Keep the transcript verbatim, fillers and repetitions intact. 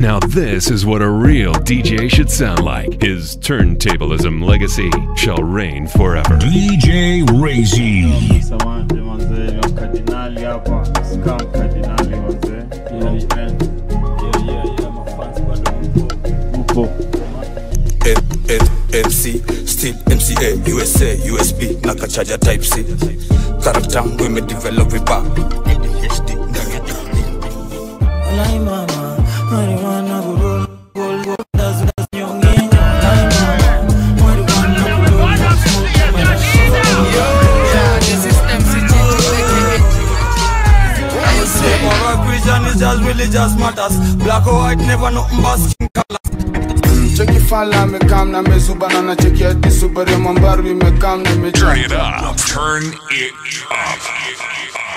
Now this is what a real D J should sound like. His turntablism legacy shall reign forever. D J Razzy. M C, Steel, M C A, U S A, U S B, Naka Charger Type C. Character, we may develop it back. Lai mama, marijuana guru, gold gold das das nyonge nyonge. Lai mama, marijuana guru, yeah, this is M C G. Our vision is just religious matters. Black or white, never nothing but skin color. Turn it up, turn it up.